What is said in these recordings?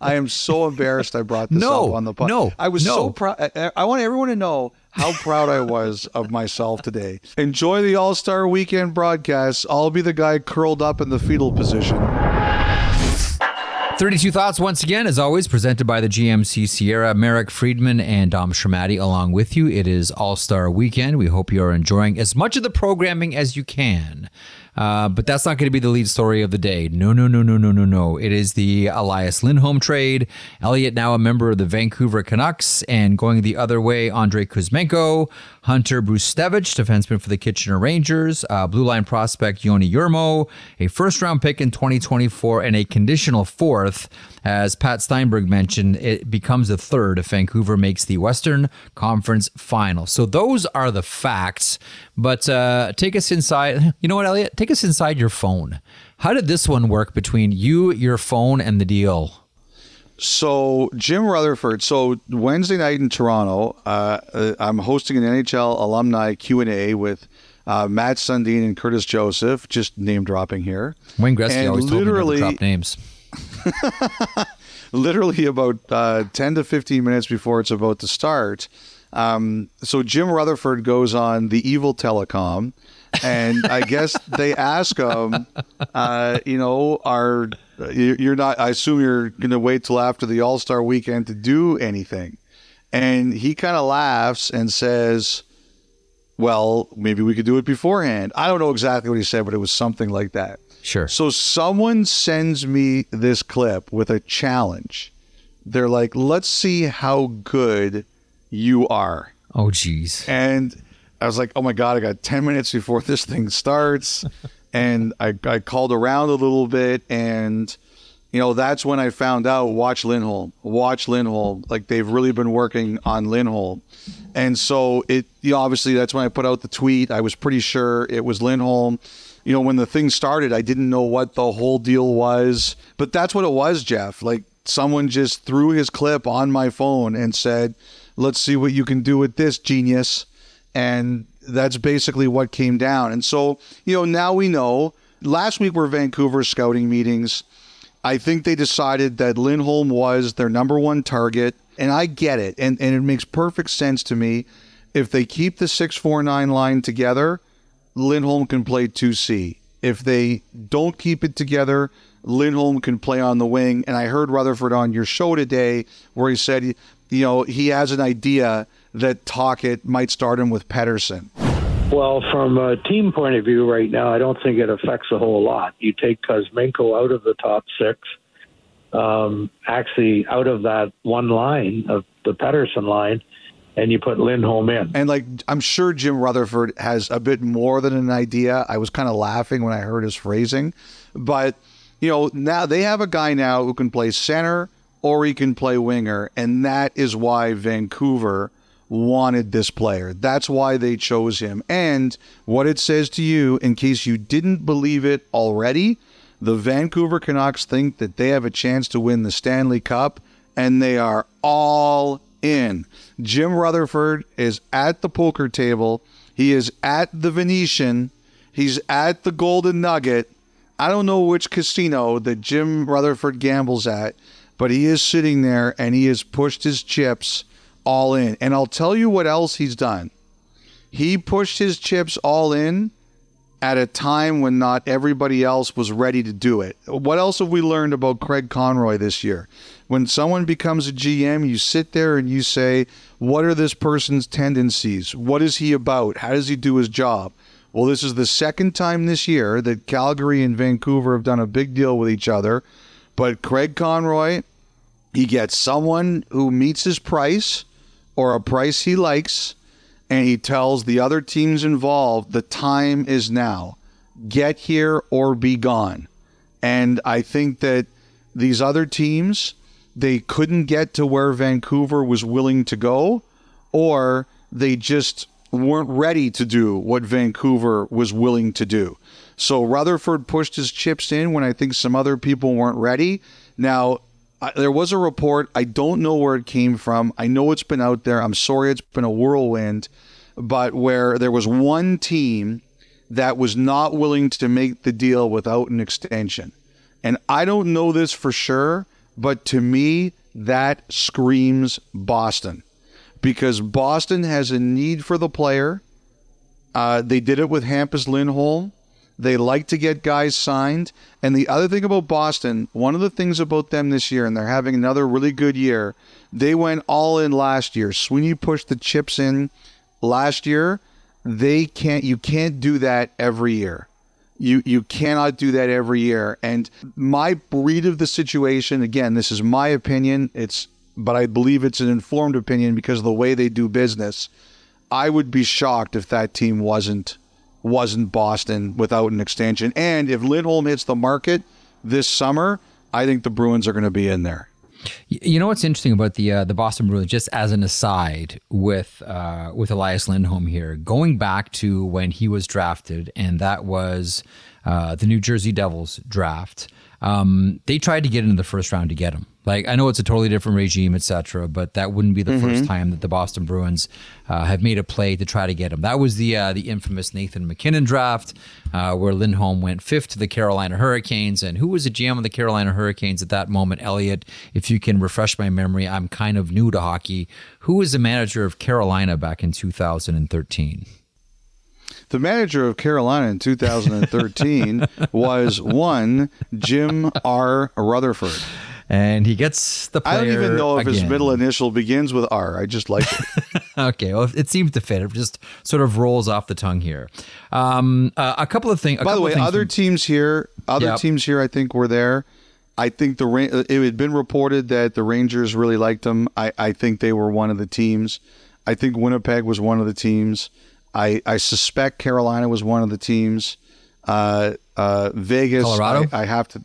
I am so embarrassed I brought this up on the podcast. I was so proud. I want everyone to know how proud I was of myself today. Enjoy the All-Star Weekend broadcast. I'll be the guy curled up in the fetal position. 32 Thoughts, once again, as always, presented by the GMC Sierra. Merrick Friedman and Dom Schramatti along with you. It is All-Star Weekend. We hope you are enjoying as much of the programming as you can. But that's not going to be the lead story of the day. No. It is the Elias Lindholm trade. Elliotte now a member of the Vancouver Canucks. And going the other way, Andrei Kuzmenko, Hunter Brzustewicz, defenseman for the Kitchener Rangers, blue line prospect Yoni Yurmo, a first-round pick in 2024, and a conditional fourth. As Pat Steinberg mentioned, it becomes a third if Vancouver makes the Western Conference Final. So those are the facts. But take us inside. You know what, Elliotte? Take us inside your phone. How did this one work between you, your phone, and the deal? So Jim Rutherford. So Wednesday night in Toronto, I'm hosting an NHL alumni Q&A with Matt Sundin and Curtis Joseph. Just name dropping here. Wayne Gretzky and always told me not to drop names. Literally about 10 to 15 minutes before it's about to start. So Jim Rutherford goes on the Evil Telecom, and I guess they ask him, you're not, I assume you're going to wait till after the All-Star Weekend to do anything. And he kind of laughs and says, well, maybe we could do it beforehand. I don't know exactly what he said, but it was something like that. Sure. So someone sends me this clip with a challenge. They're like, let's see how good you are. Oh, geez. And I was like, oh, my God, I got 10 minutes before this thing starts. And I called around a little bit. And, you know, that's when I found out, watch Lindholm. Like, they've really been working on Lindholm. And so it, you know, obviously that's when I put out the tweet. I was pretty sure it was Lindholm. You know, when the thing started, I didn't know what the whole deal was. But that's what it was, Jeff. Like, someone just threw his clip on my phone and said, let's see what you can do with this, genius. And that's basically what came down. And so, you know, now we know. Last week were Vancouver scouting meetings. I think they decided that Lindholm was their number one target. And I get it. And it makes perfect sense to me. If they keep the 6-4-9 line together, Lindholm can play 2C. If they don't keep it together, Lindholm can play on the wing. And I heard Rutherford on your show today where he said, you know, he has an idea that Tocchet might start him with Pettersson. Well, from a team point of view right now, I don't think it affects a whole lot. You take Kuzmenko out of the top six, actually out of that one line, of the Pettersson line, and you put Lindholm in. And, like, I'm sure Jim Rutherford has a bit more than an idea. I was kind of laughing when I heard his phrasing. But, you know, now they have a guy now who can play center, or he can play winger, and that is why Vancouver wanted this player. That's why they chose him. And what it says to you, in case you didn't believe it already, the Vancouver Canucks think that they have a chance to win the Stanley Cup, and they are all in. Jim Rutherford is at the poker table. He is at the Venetian. He's at the Golden Nugget. I don't know which casino that Jim Rutherford gambles at, but he is sitting there, and he has pushed his chips all in. And I'll tell you what else he's done. He pushed his chips all in at a time when not everybody else was ready to do it. What else have we learned about Craig Conroy this year? When someone becomes a GM, you sit there and you say, what are this person's tendencies? What is he about? How does he do his job? Well, this is the second time this year that Calgary and Vancouver have done a big deal with each other. But Craig Conroy, he gets someone who meets his price or a price he likes, and he tells the other teams involved, the time is now. Get here or be gone. And I think that these other teams, they couldn't get to where Vancouver was willing to go, or they just weren't ready to do what Vancouver was willing to do. So Rutherford pushed his chips in when I think some other people weren't ready. Now, there was a report. I don't know where it came from. I know it's been out there. I'm sorry it's been a whirlwind. But where there was one team that was not willing to make the deal without an extension. And I don't know this for sure, But to me, that screams Boston, because Boston has a need for the player. They did it with Hampus Lindholm. They like to get guys signed. And the other thing about Boston, one of the things about them this year, and they're having another really good year, they went all in last year. Sweeney pushed the chips in last year. They can't. You can't do that every year. You cannot do that every year. And my read of the situation, again, this is my opinion, but I believe it's an informed opinion because of the way they do business. I would be shocked if that team wasn't Boston without an extension. And if Lindholm hits the market this summer, I think the Bruins are going to be in there. You know what's interesting about the Boston Bruins, just as an aside with Elias Lindholm here, going back to when he was drafted, and that was the New Jersey Devils draft. They tried to get into the first round to get him. Like, I know it's a totally different regime, etc., but that wouldn't be the first time that the Boston Bruins have made a play to try to get him. That was the infamous Nathan MacKinnon draft, where Lindholm went fifth to the Carolina Hurricanes. And who was the GM of the Carolina Hurricanes at that moment? Elliotte, if you can refresh my memory, I'm kind of new to hockey. Who was the manager of Carolina back in 2013? The manager of Carolina in 2013 was Jim R. Rutherford. And he gets the player. I don't even know if his middle initial begins with R. I just like it. Okay, well, it seems to fit. It just sort of rolls off the tongue here. A couple of things. By the way, other teams here, I think, were there. I think it had been reported that the Rangers really liked him. I think they were one of the teams. I think Winnipeg was one of the teams. I suspect Carolina was one of the teams. Vegas, Colorado. I have to.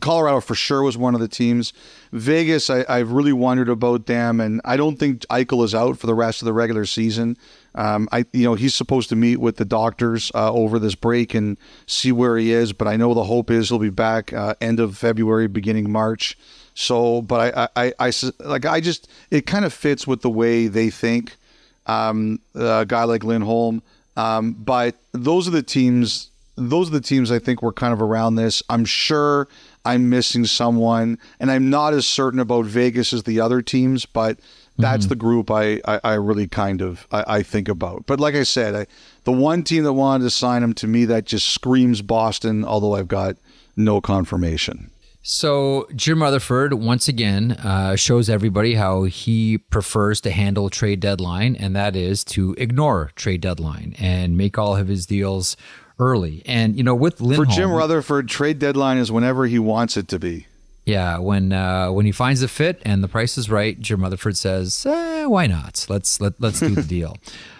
Colorado for sure was one of the teams. Vegas, I've really wondered about them, and I don't think Eichel is out for the rest of the regular season. He's supposed to meet with the doctors over this break and see where he is. But I know the hope is he'll be back end of February, beginning March. So, but it kind of fits with the way they think. A guy like Lindholm, but those are the teams. Those are the teams I think were kind of around this. I'm sure I'm missing someone, and I'm not as certain about Vegas as the other teams, but that's the group I really kind of I think about. But like I said, the one team that wanted to sign him, to me, that just screams Boston, although I've got no confirmation. So Jim Rutherford, once again, shows everybody how he prefers to handle trade deadline, and that is to ignore trade deadline and make all of his deals early. And, with Lindholm... For Jim Rutherford, trade deadline is whenever he wants it to be. Yeah, when he finds a fit and the price is right, Jim Rutherford says, why not? Let's do the deal.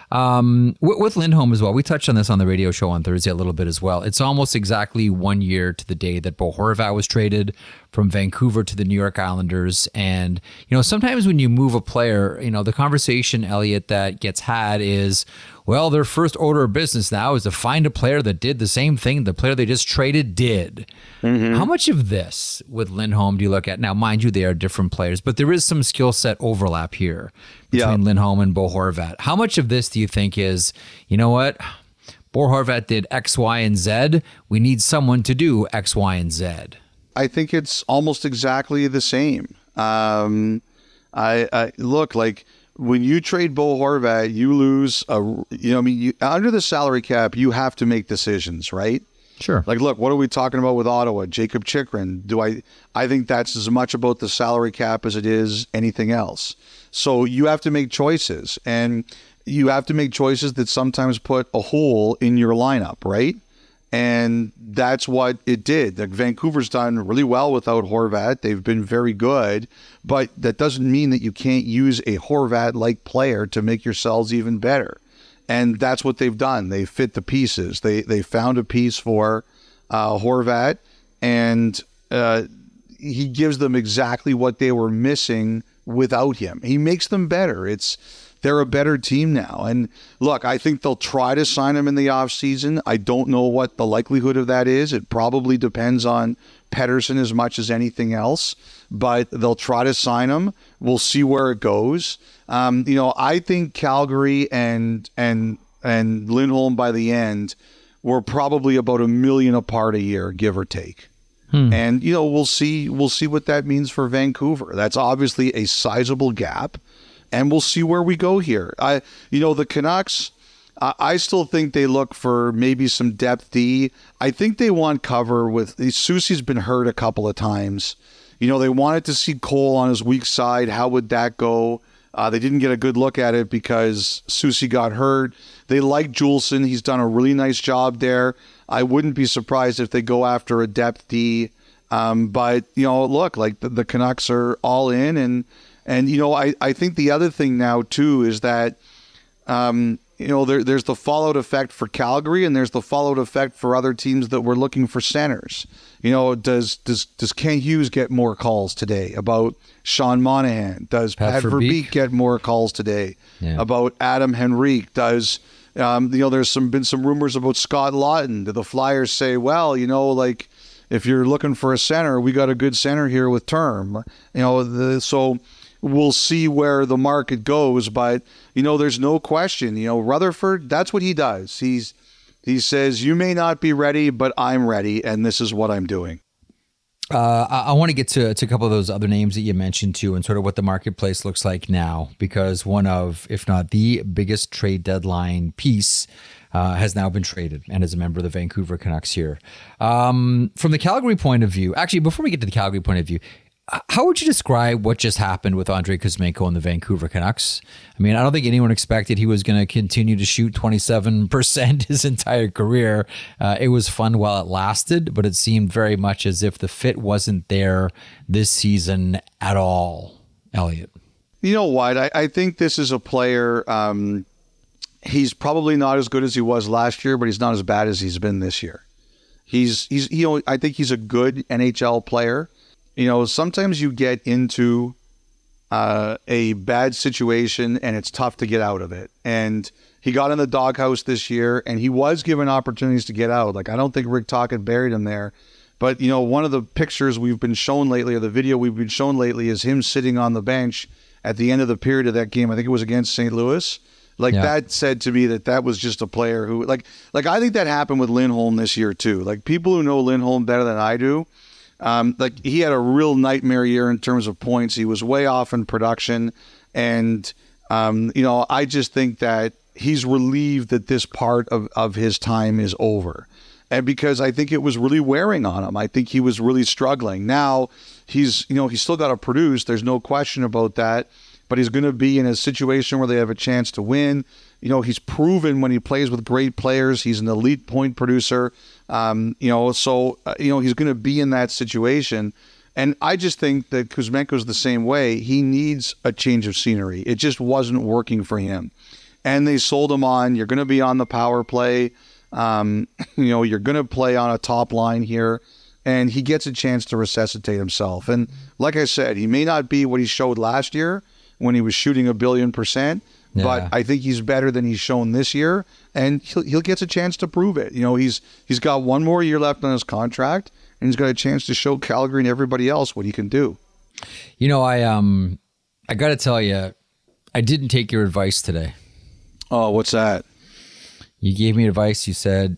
With Lindholm as well, we touched on this on the radio show on Thursday a little bit as well. It's almost exactly 1 year to the day that Bo Horvat was traded from Vancouver to the New York Islanders. And, sometimes when you move a player, the conversation, Elliotte, that gets had is, well, their first order of business now is to find a player that did the same thing the player they just traded did. Mm-hmm. How much of this with Lindholm do you look at? Now, mind you, they are different players, but there is some skill set overlap here between Lindholm and Bo Horvat. How much of this do you think is, Bo Horvat did X, Y, and Z. We need someone to do X, Y, and Z. I think it's almost exactly the same. I look, like, when you trade Bo Horvat, you lose under the salary cap, you have to make decisions, right? Sure. Like, look, what are we talking about with Ottawa? Jacob Chychrun. I think that's as much about the salary cap as it is anything else. So you have to make choices, and you have to make choices that sometimes put a hole in your lineup, right? And that's what it did. Like, Vancouver's done really well without Horvat. They've been very good, but that doesn't mean that you can't use a Horvat-like player to make yourselves even better. And that's what they've done. They fit the pieces. They found a piece for Horvat, and he gives them exactly what they were missing without him. He makes them better. They're a better team now. And look, I think they'll try to sign him in the offseason. I don't know what the likelihood of that is. It probably depends on Pettersson as much as anything else, but they'll try to sign him. We'll see where it goes. I think Calgary and Lindholm by the end were probably about $1 million apart a year, give or take. And, you know, we'll see what that means for Vancouver. That's obviously a sizable gap, and we'll see where we go here. The Canucks, I still think they look for maybe some depth D. I think they want cover with Susie's been hurt a couple of times. You know, they wanted to see Cole on his weak side. How would that go? They didn't get a good look at it because Soucy got hurt. They like Juleson. He's done a really nice job there. I wouldn't be surprised if they go after a depth D. But, you know, look, like the Canucks are all in. And you know, I think the other thing now, too, is that, you know, there's the fallout effect for Calgary, and there's the fallout effect for other teams that were looking for centers. You know, does Ken Hughes get more calls today about Sean Monahan? Does Pat Verbeek get more calls today about Adam Henrique? Does you know, there's been some rumors about Scott Lawton. Do the Flyers say, well, you know, like if you're looking for a center, we got a good center here with Term. You know, so. We'll see where the market goes, but you know, there's no question. You know, Rutherford, that's what he does. He says, "You may not be ready, but I'm ready, and this is what I'm doing." I want to get to a couple of those other names that you mentioned too, and sort of what the marketplace looks like now, because one of, if not the biggest trade deadline piece has now been traded, and is a member of the Vancouver Canucks here. From the Calgary point of view, actually, before we get to the Calgary point of view, how would you describe what just happened with Andrei Kuzmenko and the Vancouver Canucks? I mean, I don't think anyone expected he was going to continue to shoot 27% his entire career. It was fun while it lasted, but it seemed very much as if the fit wasn't there this season at all, Elliotte. You know what? I think this is a player. He's probably not as good as he was last year, but he's not as bad as he's been this year. I think he's a good NHL player. You know, sometimes you get into a bad situation and it's tough to get out of it. And he got in the doghouse this year, and he was given opportunities to get out. Like, I don't think Rick Tocchet buried him there. But, you know, one of the pictures we've been shown lately, or the video we've been shown lately, is him sitting on the bench at the end of the period of that game. I think it was against St. Louis. That said to me that was just a player who, like I think that happened with Lindholm this year too. Like, people who know Lindholm better than I do, like, he had a real nightmare year in terms of points. He was way off in production. And, you know, I just think that he's relieved that this part of his time is over. And because I think it was really wearing on him. I think he was really struggling. Now, he's still got to produce. There's no question about that. But he's going to be in a situation where they have a chance to win. You know, he's proven when he plays with great players, he's an elite point producer. He's going to be in that situation. And I just think that Kuzmenko's the same way. He needs a change of scenery. It just wasn't working for him. And they sold him on, you're going to be on the power play. You're going to play on a top line here. And he gets a chance to resuscitate himself. And like I said, he may not be what he showed last year when he was shooting 1,000,000,000%. Yeah. But I think he's better than he's shown this year, and he'll get a chance to prove it. You know, he's got one more year left on his contract, and he's got a chance to show Calgary and everybody else what he can do. You know, I got to tell you, I didn't take your advice today. Oh, what's that? You gave me advice. You said,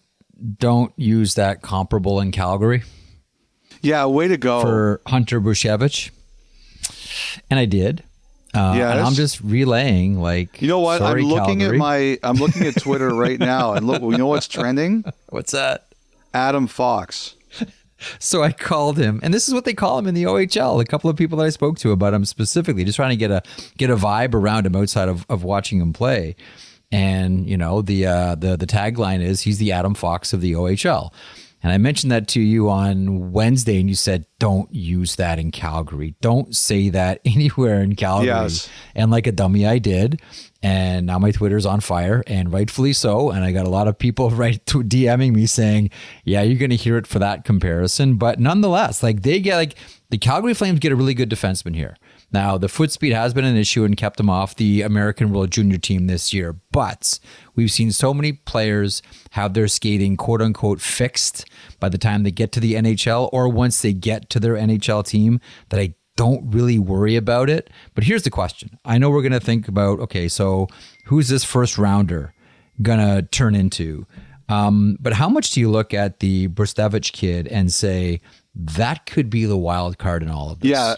don't use that comparable in Calgary. Yeah, way to go. For Hunter Brzustewicz. And I did. And I'm just relaying, like, you know what? Sorry, I'm looking at Twitter right now, and look, you know what's trending? What's that? Adam Fox. So I called him, and this is what they call him in the OHL. A couple of people that I spoke to about him specifically, just trying to get a vibe around him outside of watching him play. And you know, the tagline is, he's the Adam Fox of the OHL. And I mentioned that to you on Wednesday, and you said, don't use that in Calgary. Don't say that anywhere in Calgary. Yes. And like a dummy, I did. And now my Twitter's on fire, and rightfully so. And I got a lot of people DMing me saying, yeah, you're going to hear it for that comparison. But nonetheless, the Calgary Flames get a really good defenseman here. Now, the foot speed has been an issue and kept him off the American World Junior team this year, but we've seen so many players have their skating, quote unquote, fixed by the time they get to the NHL, or once they get to their NHL team, that I don't really worry about it. But here's the question. I know we're going to think about, okay, so who's this first rounder going to turn into? But how much do you look at the Brzustewicz kid and say, that could be the wild card in all of this. Yeah,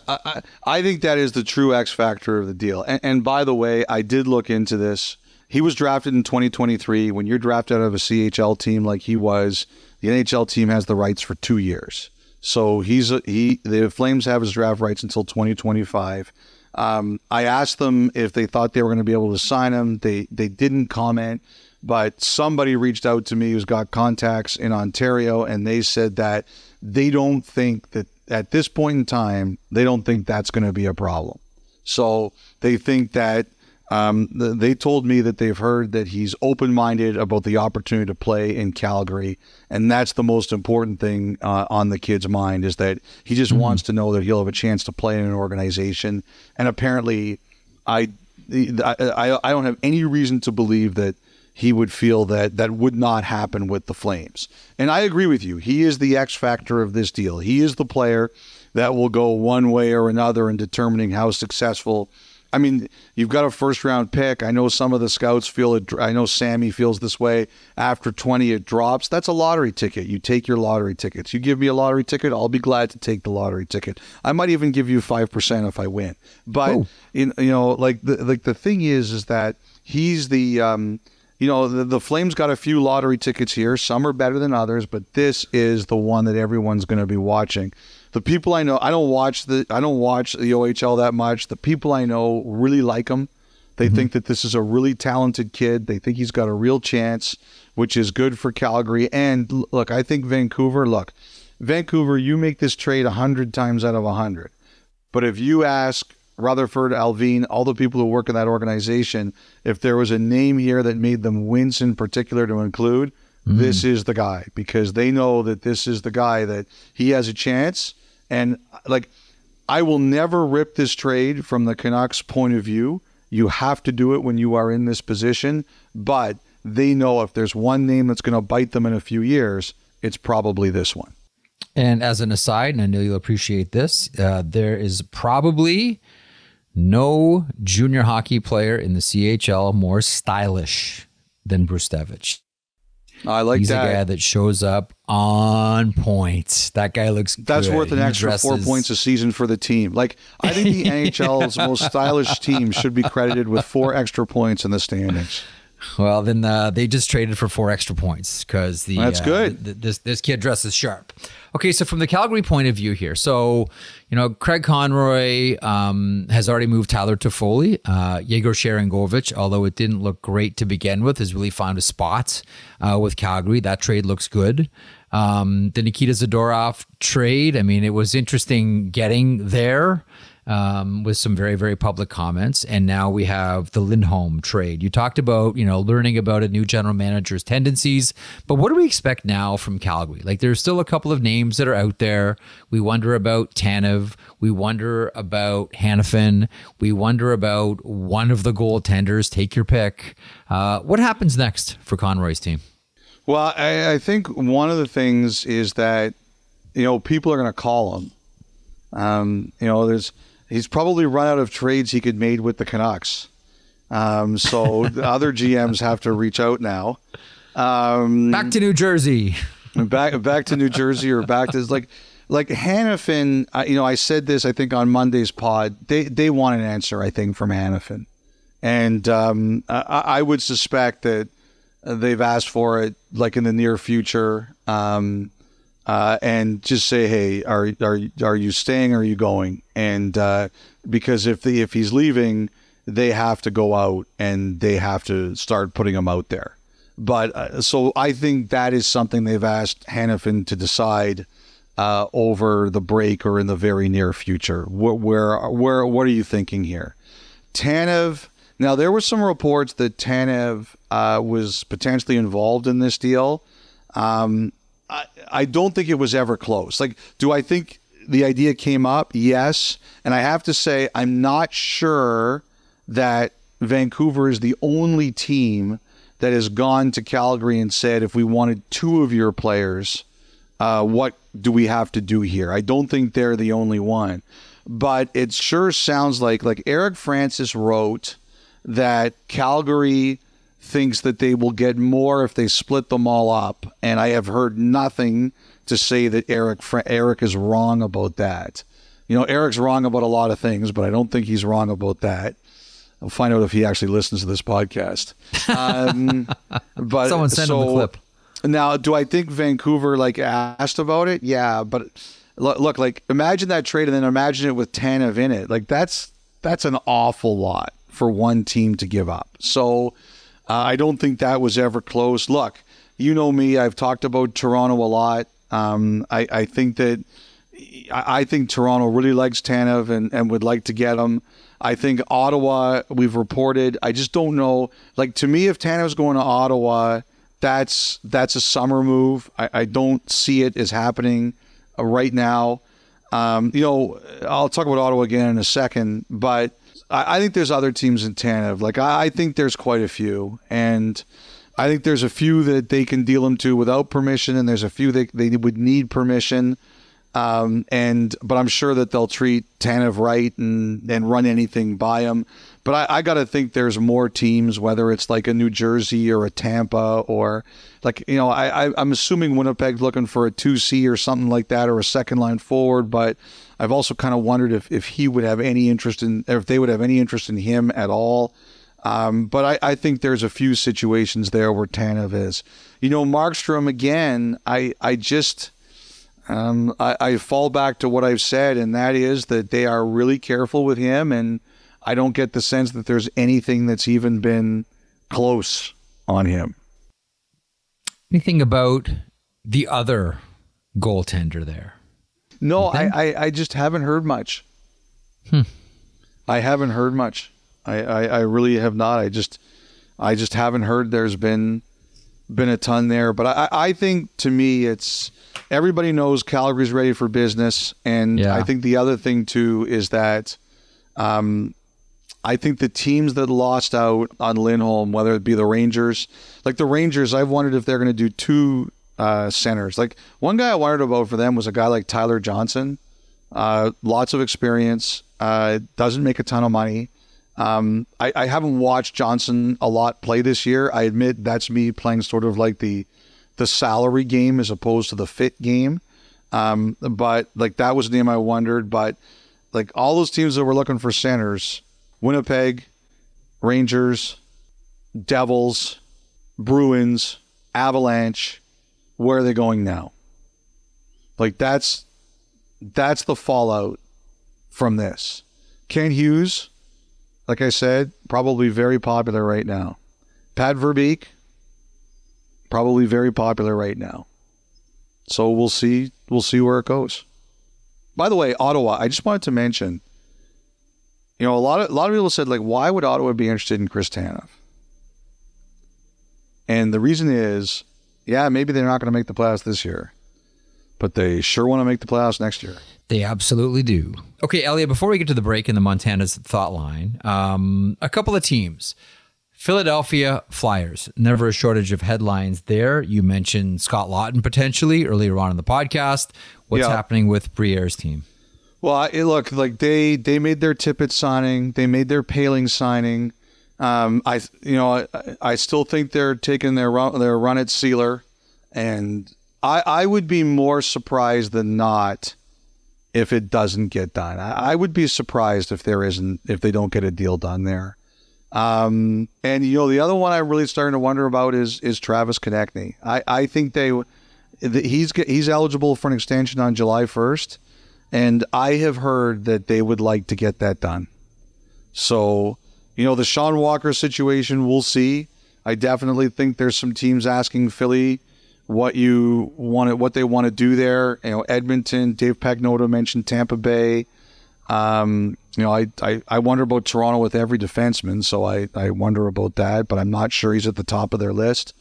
I think that is the true X factor of the deal. And by the way, I did look into this. He was drafted in 2023. When you're drafted out of a CHL team like he was, the NHL team has the rights for 2 years. So the Flames have his draft rights until 2025. I asked them if they thought they were going to be able to sign him. They didn't comment, but somebody reached out to me who's got contacts in Ontario, and they said that they don't think that at this point in time, they don't think that's going to be a problem. So they think that they told me that they've heard that he's open-minded about the opportunity to play in Calgary, and that's the most important thing on the kid's mind, is that he just wants to know that he'll have a chance to play in an organization. And apparently, I don't have any reason to believe that he would feel that that would not happen with the Flames. And I agree with you. He is the X factor of this deal. He is the player that will go one way or another in determining how successful. I mean, you've got a first-round pick. I know some of the scouts feel it. I know Sammy feels this way. After 20, it drops. That's a lottery ticket. You take your lottery tickets. You give me a lottery ticket, I'll be glad to take the lottery ticket. I might even give you 5% if I win. But, you know, like the thing is that he's the, you know, the Flames got a few lottery tickets here. Some are better than others, but this is the one that everyone's going to be watching. The people I know, I don't watch the OHL that much. The people I know really like him. They think that this is a really talented kid. They think he's got a real chance, which is good for Calgary. And look, I think Vancouver, you make this trade 100 times out of 100. But if you ask Rutherford, Alvin, all the people who work in that organization, if there was a name here that made them wince in particular to include, this is the guy, because they know that this is the guy, that he has a chance. And, like, I will never rip this trade from the Canucks' point of view. You have to do it when you are in this position. But they know if there's one name that's going to bite them in a few years, it's probably this one. And as an aside, and I know you'll appreciate this, there is probably no junior hockey player in the CHL more stylish than Brzustewicz. I like He's that. He's a guy that shows up on points. That guy looks good. That's worth an extra 4 points a season for the team. Like, I think the NHL's most stylish team should be credited with 4 extra points in the standings. Well, then they just traded for 4 extra points because that's good. This kid dresses sharp. Okay, so from the Calgary point of view here, so, you know, Craig Conroy has already moved Tyler Toffoli. Yegor Sharangovich, although it didn't look great to begin with, has really found a spot with Calgary. That trade looks good. The Nikita Zadorov trade, I mean, it was interesting getting there. With some very, very public comments. And now we have the Lindholm trade. You talked about, you know, learning about a new general manager's tendencies, but what do we expect now from Calgary? Like, there's still a couple of names that are out there. We wonder about Tanev. We wonder about Hanifin. We wonder about one of the goaltenders. Take your pick. What happens next for Conroy's team? Well, I think one of the things is that, you know, people are going to call him. You know, he's probably run out of trades he could made with the Canucks. So the other GMs have to reach out now. Back to New Jersey. Back to New Jersey, or back to like Hanifin. You know, I said this, I think, on Monday's pod. They want an answer, I think, from Hanifin. And I would suspect that they've asked for it, like, in the near future. And just say, hey, are you staying or are you going? And because if he's leaving, they have to go out and they have to start putting him out there. But so I think that is something they've asked Hanifin to decide over the break or in the very near future. Where what are you thinking here? Tanev. Now, there were some reports that Tanev was potentially involved in this deal. I don't think it was ever close. Like, do I think the idea came up? Yes. And I have to say, I'm not sure that Vancouver is the only team that has gone to Calgary and said, if we wanted 2 of your players, what do we have to do here? I don't think they're the only one. But it sure sounds like Eric Francis wrote that Calgary thinks that they will get more if they split them all up. And I have heard nothing to say that Eric is wrong about that. You know, Eric's wrong about a lot of things, but I don't think he's wrong about that. I'll find out if he actually listens to this podcast. But someone sent him the clip. Now, do I think Vancouver asked about it? Yeah, but look, imagine that trade and then imagine it with Tanev in it. That's an awful lot for one team to give up. So I don't think that was ever close. Look, you know me. I've talked about Toronto a lot. I think that I think Toronto really likes Tanev and would like to get him. I think Ottawa, we've reported. I just don't know. To me, if Tanev's going to Ottawa, that's a summer move. I don't see it as happening right now. I'll talk about Ottawa again in a second, but I think there's other teams in Tanev. I think there's quite a few, and I think there's a few that they can deal him to without permission, and there's a few that they would need permission. But I'm sure that they'll treat Tanev right and run anything by him. But I got to think there's more teams, whether it's a New Jersey or a Tampa or I'm assuming Winnipeg's looking for a 2C or something like that or a second line forward. But I've also kind of wondered if he would have any interest in, or if they would have any interest in him at all. But I think there's a few situations there where Tanev is. Markstrom again, I just. I fall back to what I've said, and that is that they are really careful with him, and I don't get the sense that there's anything that's even been close on him. Anything about the other goaltender there? No, I just haven't heard much. I haven't heard much. I really have not. I just haven't heard. There's been a ton there, but I think to me it's everybody knows Calgary's ready for business, and yeah. I think the other thing too is that I think the teams that lost out on Lindholm, whether it be the Rangers, I've wondered if they're going to do two centers. One guy I wondered about for them was a guy like Tyler Johnson, lots of experience, doesn't make a ton of money. I haven't watched Johnson a lot play this year. I admit that's me playing sort of the salary game as opposed to the fit game. But that was the name I wondered. But all those teams that were looking for centers, Winnipeg, Rangers, Devils, Bruins, Avalanche, where are they going now? That's the fallout from this. Ken Hughes, like I said, probably very popular right now. Pat Verbeek, probably very popular right now. So we'll see. We'll see where it goes. By the way, Ottawa. I just wanted to mention. A lot of people said why would Ottawa be interested in Chris Tanev? And the reason is, maybe they're not going to make the playoffs this year, but they sure want to make the playoffs next year. They absolutely do. Okay, Elliot, before we get to the break in the Montana's Thought Line, a couple of teams. Philadelphia Flyers, never a shortage of headlines there. You mentioned Scott Lawton potentially earlier on in the podcast. What's happening with Briere's team? Well, they made their Tippett signing. They made their Paling signing. I still think they're taking their run at Sealer. And I would be more surprised than not if it doesn't get done. I would be surprised if they don't get a deal done there. The other one I'm really starting to wonder about is Travis Konecny. I think he's eligible for an extension on July 1st, and I have heard that they would like to get that done. So, the Sean Walker situation, we'll see. I definitely think there's some teams asking Philly what they want to do there. Edmonton, Dave Pagnotta mentioned Tampa Bay. I wonder about Toronto with every defenseman, so I wonder about that, but I'm not sure he's at the top of their list.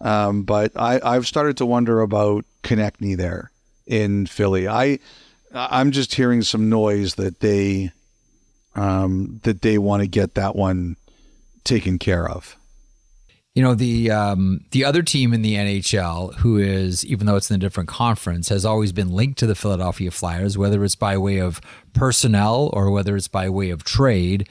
But I've started to wonder about Konecny there in Philly. I'm just hearing some noise that they want to get that one taken care of. The other team in the NHL who is, even though it's in a different conference, has always been linked to the Philadelphia Flyers, whether it's by way of personnel or whether it's by way of trade,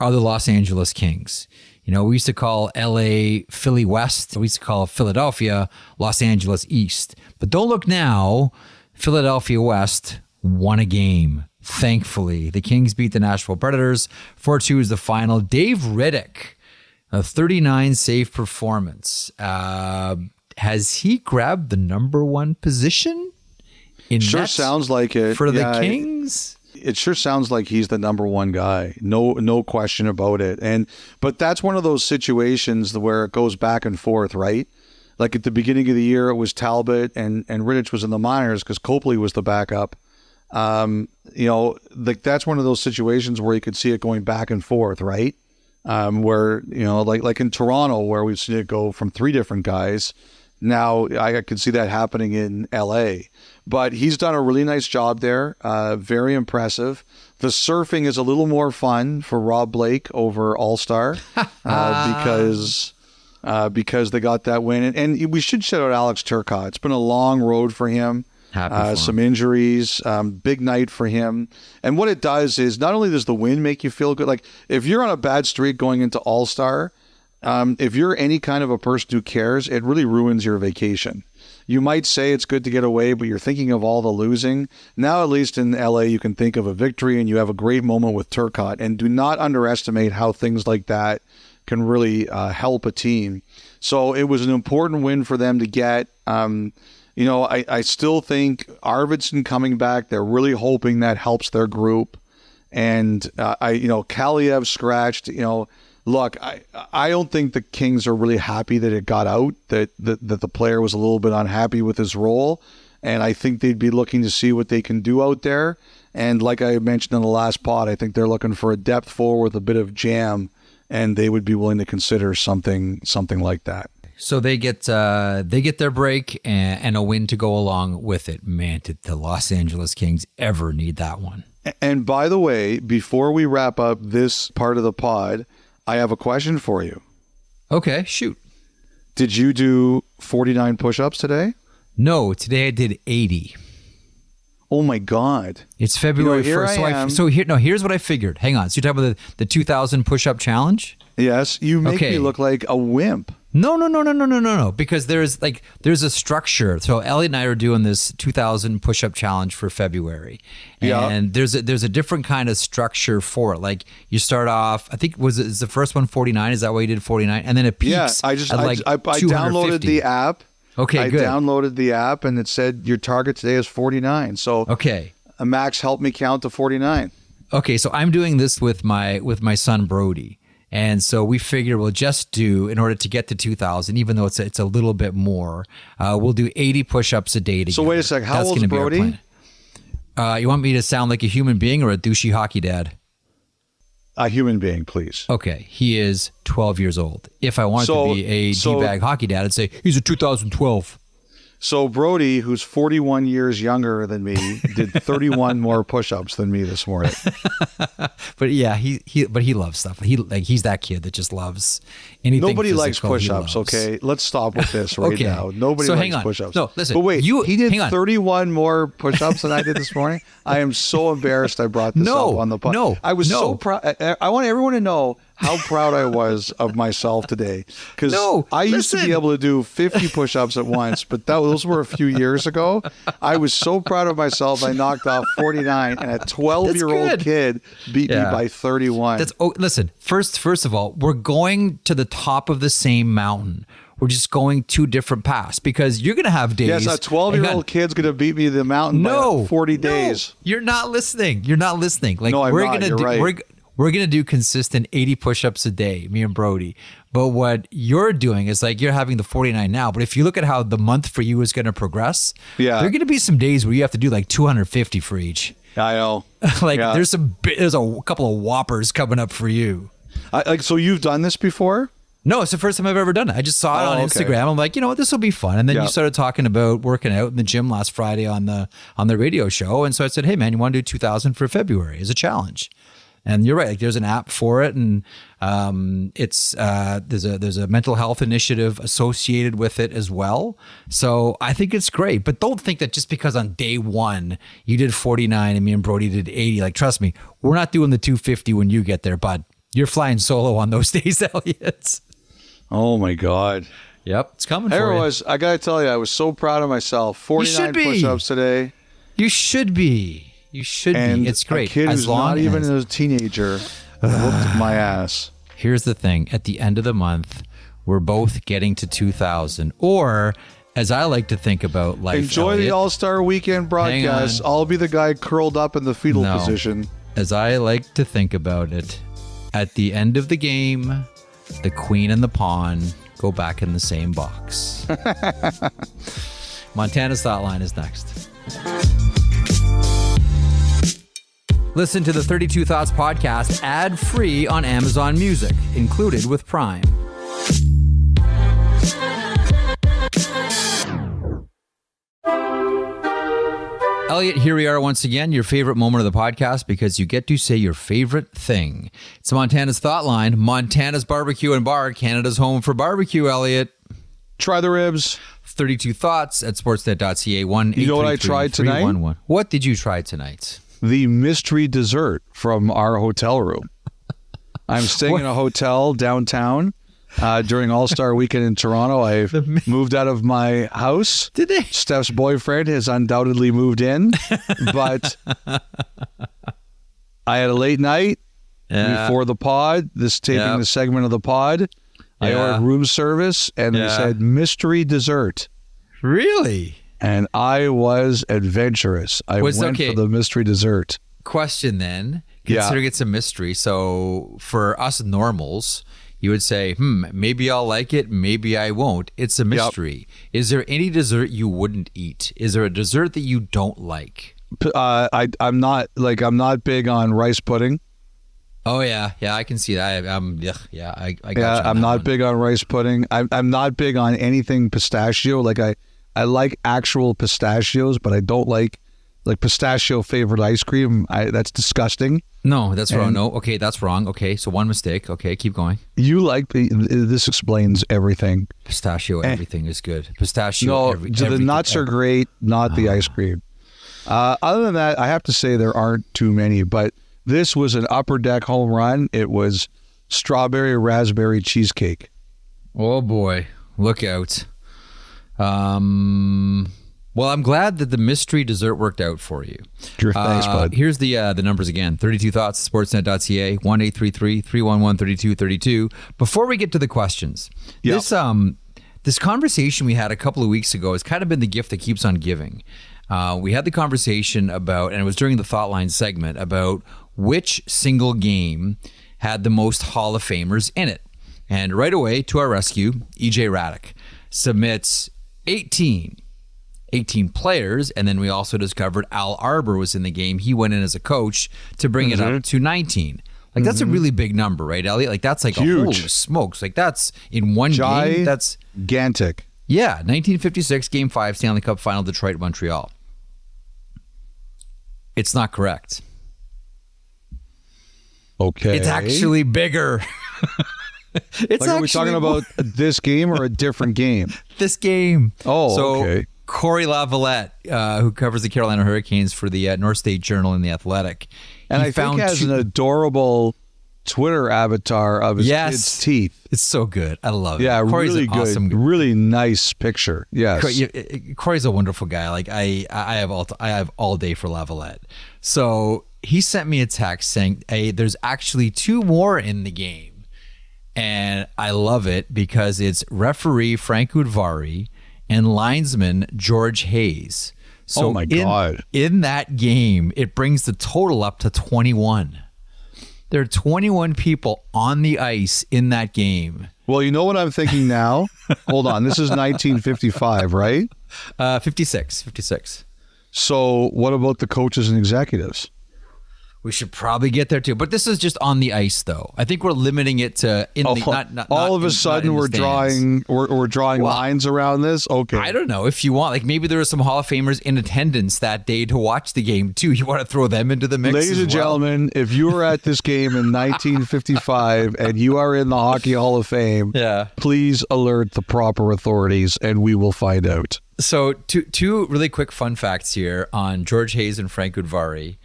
are the Los Angeles Kings. You know, we used to call LA Philly West. We used to call Philadelphia Los Angeles East. But don't look now. Philadelphia West won a game. Thankfully, the Kings beat the Nashville Predators. 4-2 is the final. Dave Riddick, a 39 save performance. Has he grabbed the #1 position? Sure sounds like it. For the Kings? It sure sounds like he's the #1 guy. No question about it. But that's one of those situations where it goes back and forth, right? Like at the beginning of the year, it was Talbot and Riddich was in the minors because Copley was the backup. You know, like that's one of those situations where you could see it going back and forth, right? Where, you know, like in Toronto, where we've seen it go from 3 different guys. Now I could see that happening in LA, but he's done a really nice job there. Very impressive. The surfing is a little more fun for Rob Blake over All-Star because they got that win. And we should shout out Alex Turcotte. It's been a long road for him. Some injuries, big night for him. And what it does is not only does the win make you feel good, like if you're on a bad streak going into All-Star, if you're any kind of a person who cares, it really ruins your vacation. You might say it's good to get away, but you're thinking of all the losing. Now, at least in LA, you can think of a victory and you have a great moment with Turcotte. And do not underestimate how things like that can really help a team. So it was an important win for them to get. You know, I still think Arvidsson coming back, they're really hoping that helps their group. And, you know, Kaliev scratched, you know, look, I don't think the Kings are really happy that it got out, that the player was a little bit unhappy with his role. And I think they'd be looking to see what they can do out there. And like I mentioned in the last pod, I think they're looking for a depth forward with a bit of jam, and they would be willing to consider something like that. So they get their break and a win to go along with it. Man, did the Los Angeles Kings ever need that one? And by the way, before we wrap up this part of the pod, I have a question for you. Okay, shoot. Did you do 49 push-ups today? No, today I did 80. Oh my God! It's February 1st. You know, here's what I figured. Hang on. So you're talking about the 2,000 push-up challenge? Yes. You make me look like a wimp. No. Because there's a structure. So Ellie and I are doing this 2,000 push-up challenge for February, and there's a different kind of structure for it. Like you start off, I think is the first one 49? Is that why you did 49? And then it peaks. Yeah, I downloaded the app. Okay, good. I downloaded the app and it said your target today is 49. So okay, Max helped me count to 49. Okay, so I'm doing this with my son Brody. And so we figure we'll just do, in order to get to 2,000, even though it's a little bit more, we'll do 80 push-ups a day together. So wait a second, how old is Brody? You want me to sound like a human being or a douchey hockey dad? A human being, please. Okay, he is 12 years old. If I wanted to be a D-bag hockey dad, I'd say he's a 2012. So Brody, who's 41 years younger than me, did 31 more push-ups than me this morning. But yeah, he loves stuff. He's that kid that just loves anything. Nobody likes push-ups. Okay, let's stop with this right okay. now. Nobody likes push-ups. No, listen. But wait, he did 31 more push-ups than I did this morning. I am so embarrassed I brought this up on the podcast. No, I was so proud. I want everyone to know how proud I was of myself today. Because I used to be able to do 50 push-ups at once, but those were a few years ago. I was so proud of myself. I knocked off 49, and a 12-year-old kid beat me by 31. Listen, first of all, we're going to the top of the same mountain. We're just going 2 different paths because you're going to have days. Yes, a 12-year-old kid's going to beat me to the mountain by 40 days. You're not listening. You're not listening. Like, no, I'm not. You're right. We're going to do consistent 80 push-ups a day, me and Brody. But what you're doing is like you're having the 49 now. But if you look at how the month for you is going to progress, there are going to be some days where you have to do like 250 for each. I know. There's a couple of whoppers coming up for you. So you've done this before? No, it's the first time I've ever done it. I just saw it on Instagram. I'm like, you know what, this will be fun. And then you started talking about working out in the gym last Friday on the radio show. And so I said, hey, man, you want to do 2,000 for February as a challenge? And you're right. Like there's an app for it, and it's there's a mental health initiative associated with it as well. So I think it's great. But don't think that just because on day 1 you did 49 and me and Brody did 80, like trust me, we're not doing the 250 when you get there, bud. You're flying solo on those days, Elliot. Oh, my God. Yep, it's coming for you. I was. I got to tell you, I was so proud of myself. 49 push-ups today. You should be. You should be. It's great. A kid who's not even a teenager whooped my ass. Here's the thing. At the end of the month, we're both getting to 2,000. Or, as I like to think about life, enjoy the All-Star Weekend broadcast. I'll be the guy curled up in the fetal position. As I like to think about it, at the end of the game, the queen and the pawn go back in the same box. Montana's Thought Line is next. Listen to the 32 Thoughts podcast ad-free on Amazon Music, included with Prime. Elliot, here we are once again, your favorite moment of the podcast, because you get to say your favorite thing. It's Montana's Thought Line, Montana's Barbecue and Bar, Canada's home for barbecue, Elliot. Try the ribs. 32 Thoughts at sportsnet.ca. You know what I tried tonight? What did you try tonight? The mystery dessert from our hotel room. I'm staying in a hotel downtown. During All-Star Weekend in Toronto, I moved out of my house. Did they? Steph's boyfriend has undoubtedly moved in, but I had a late night before the pod. This taping the segment of the pod. I ordered room service, and they said mystery dessert. Really? And I was adventurous. I went for the mystery dessert. Question then, considering it's a mystery, so for us normals, you would say, maybe I'll like it, maybe I won't. It's a mystery. Yep. Is there any dessert you wouldn't eat? Is there a dessert that you don't like? I'm not big on rice pudding. Oh, yeah. Yeah, I can see that. I'm not big on rice pudding. I'm not big on anything pistachio. Like, I like actual pistachios, but I don't like pistachio flavored ice cream. That's disgusting. No, that's wrong. No, okay, that's wrong. Okay, so one mistake. Okay, keep going. You like this explains everything. Pistachio, everything is good. Pistachio. No, the nuts are great, not the ice cream. Other than that, I have to say there aren't too many. But this was an Upper Deck home run. It was strawberry raspberry cheesecake. Oh boy, look out! Well, I'm glad that the mystery dessert worked out for you. Sure, thanks, bud. Here's the numbers again. 32 Thoughts, sportsnet.ca, 1-833-311-3232. Before we get to the questions, this conversation we had a couple of weeks ago has kind of been the gift that keeps on giving. We had the conversation about, and it was during the Thought Line segment, about which single game had the most Hall of Famers in it. And right away, to our rescue, EJ Raddick submits 18 players, and then we also discovered Al Arbor was in the game. He went in as a coach to bring it up to 19. Like, that's a really big number, right, Elliot? Like, that's like huge. Holy smokes. Like, that's in one game. That's gigantic. Yeah, 1956, Game 5, Stanley Cup Final, Detroit, Montreal. It's not correct. Okay. It's actually bigger. It's like, are we talking about this game or a different game? This game. Oh, okay. Corey Lavalette, who covers the Carolina Hurricanes for the North State Journal and the Athletic, and I think has an adorable Twitter avatar of his kid's teeth. It's so good. I love it. Yeah, Corey's really good. Awesome, really nice picture. Yes, Corey's a wonderful guy. Like I have all day for Lavalette. So he sent me a text saying, "Hey, there's actually two more in the game," and I love it because it's referee Frank Udvari and linesman George Hayes. So oh my God. In that game, it brings the total up to 21. There are 21 people on the ice in that game. Well, you know what I'm thinking now? Hold on. This is 1955, right? 56. So what about the coaches and executives? We should probably get there too. But this is just on the ice, though. I think we're limiting it to in the we're drawing lines around this. Okay. I don't know if you want. Like, maybe there are some Hall of Famers in attendance that day to watch the game too. You want to throw them into the mix. Ladies and gentlemen, if you were at this game in 1955 and you are in the Hockey Hall of Fame, please alert the proper authorities and we will find out. So two really quick fun facts here on George Hayes and Frank Udvari.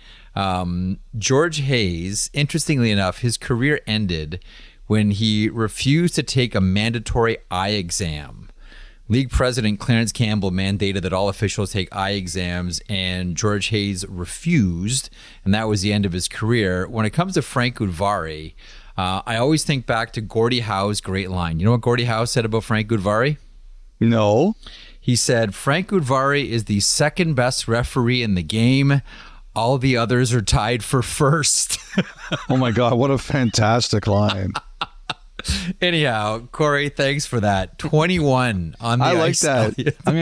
George Hayes, interestingly enough, his career ended when he refused to take a mandatory eye exam. League president Clarence Campbell mandated that all officials take eye exams, and George Hayes refused, and that was the end of his career. When it comes to Frank Udvari, I always think back to Gordie Howe's great line. You know what Gordie Howe said about Frank Udvari? No. He said, "Frank Udvari is the second best referee in the game. All the others are tied for first." Oh my God, what a fantastic line. Anyhow, Corey, thanks for that. 21 on the ice. I like that. I'm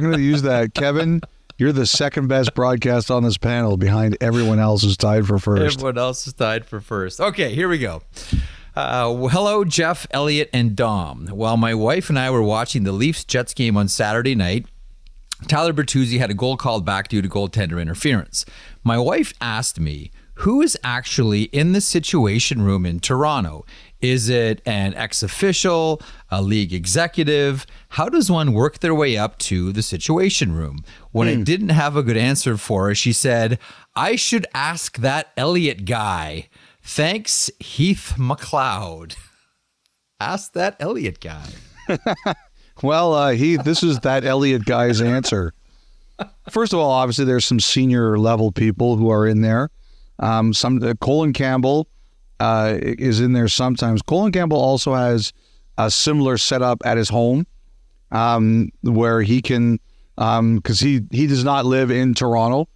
going to use that. Kevin, you're the second best broadcast on this panel behind everyone else who's tied for first. Everyone else is tied for first. Okay, here we go. Hello, Jeff, Elliot, and Dom. While my wife and I were watching the Leafs-Jets game on Saturday night, Tyler Bertuzzi had a goal called back due to goaltender interference. My wife asked me, who is actually in the Situation Room in Toronto? Is it an ex-official, a league executive? How does one work their way up to the Situation Room? When I didn't have a good answer for her, she said, I should ask that Elliot guy. Thanks, Heath McLeod. Ask that Elliot guy. Well, Heath, this is that Elliot guy's answer. First of all, obviously, there's some senior level people who are in there. Colin Campbell is in there sometimes. Colin Campbell also has a similar setup at his home where he can, because he does not live in Toronto,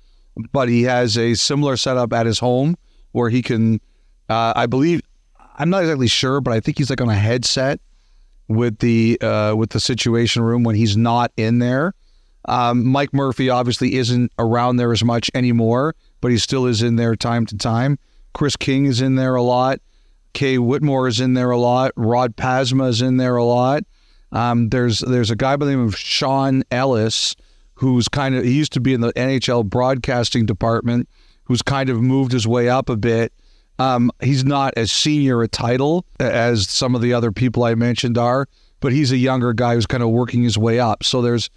but he has a similar setup at his home where he can, I believe, I'm not exactly sure, but I think he's like on a headset with the Situation Room when he's not in there. Mike Murphy obviously isn't around there as much anymore, but he still is in there time to time. Chris King is in there a lot. Kay Whitmore is in there a lot. Rod Pasma is in there a lot. There's a guy by the name of Sean Ellis, who's kind of, he used to be in the NHL broadcasting department, who's kind of moved his way up a bit. He's not as senior a title as some of the other people I mentioned are, but he's a younger guy who's kind of working his way up. So there's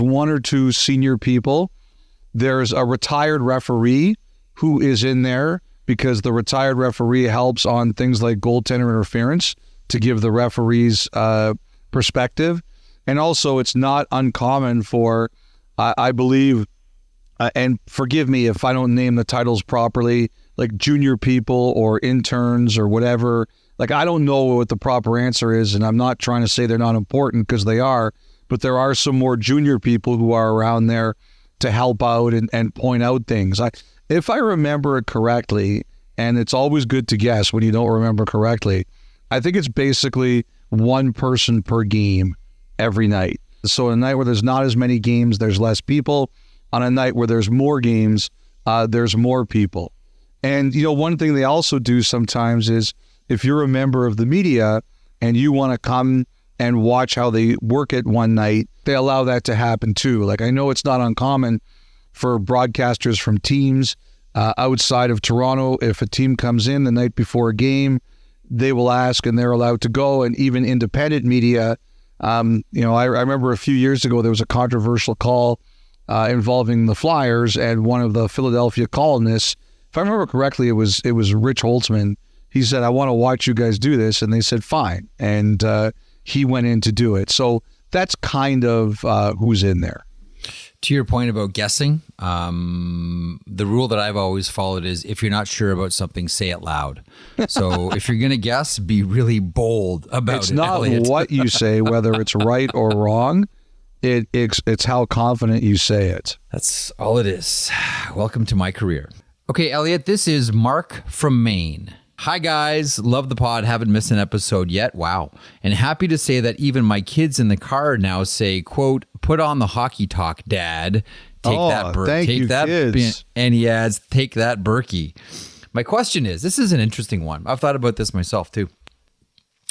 one or two senior people. There's a retired referee who is in there because the retired referee helps on things like goaltender interference to give the referee's perspective. And also, it's not uncommon for, I believe, and forgive me if I don't name the titles properly, like junior people or interns or whatever. Like, I don't know what the proper answer is, and I'm not trying to say they're not important because they are, but there are some more junior people who are around there to help out and point out things. If I remember it correctly, and it's always good to guess when you don't remember correctly, I think it's basically one person per game every night. So on a night where there's not as many games, there's less people. On a night where there's more games, there's more people. And, you know, one thing they also do sometimes is if you're a member of the media and you want to come and watch how they work it one night, they allow that to happen too. Like, I know it's not uncommon for broadcasters from teams outside of Toronto. If a team comes in the night before a game, they will ask and they're allowed to go. And even independent media, you know, I remember a few years ago, there was a controversial call involving the Flyers and one of the Philadelphia columnists. If I remember correctly, it was Rich Holtzman. He said, I want to watch you guys do this. And they said, fine. And he went in to do it. So that's kind of who's in there. To your point about guessing, the rule that I've always followed is if you're not sure about something, say it loud. So if you're going to guess, be really bold about it. It's not what you say, whether it's right or wrong. It's how confident you say it. That's all it is. Welcome to my career. Okay, Elliot, this is Mark from Maine. Hi, guys. Love the pod. Haven't missed an episode yet. Wow. And happy to say that even my kids in the car now say, quote, put on the hockey talk, Dad. Take that Berkey. Thank you, kids. And he adds, take that Berkey. My question is, this is an interesting one. I've thought about this myself, too.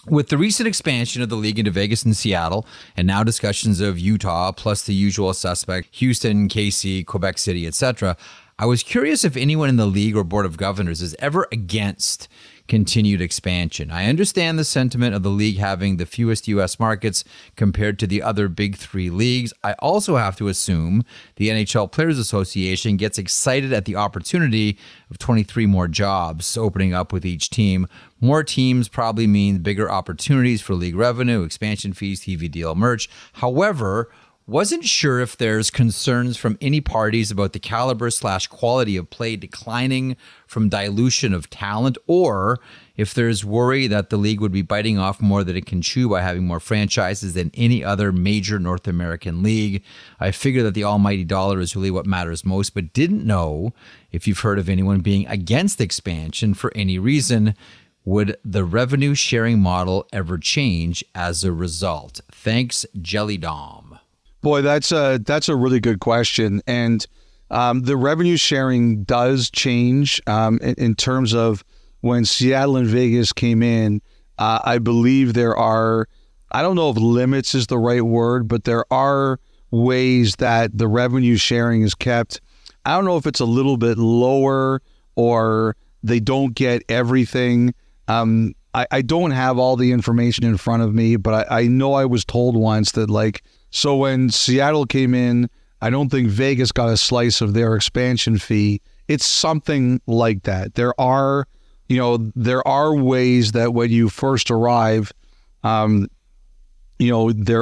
With the recent expansion of the league into Vegas and Seattle, and now discussions of Utah, plus the usual suspect, Houston, KC, Quebec City, etc., I was curious if anyone in the league or board of governors is ever against continued expansion. I understand the sentiment of the league having the fewest U.S. markets compared to the other big three leagues. I also have to assume the NHL Players Association gets excited at the opportunity of 23 more jobs opening up with each team. More teams probably mean bigger opportunities for league revenue, expansion fees, TV deal, merch. However, wasn't sure if there's concerns from any parties about the caliber/quality of play declining from dilution of talent, or if there's worry that the league would be biting off more than it can chew by having more franchises than any other major North American league. I figure that the almighty dollar is really what matters most, but didn't know if you've heard of anyone being against expansion for any reason. Would the revenue sharing model ever change as a result? Thanks, Jelly Dom. Boy, that's a really good question. And the revenue sharing does change in terms of when Seattle and Vegas came in. I believe there are, I don't know if limits is the right word, but there are ways that the revenue sharing is kept. I don't know if it's a little bit lower or they don't get everything. I don't have all the information in front of me, but I know I was told once that so when Seattle came in, I don't think Vegas got a slice of their expansion fee. It's something like that. There are ways that when you first arrive, there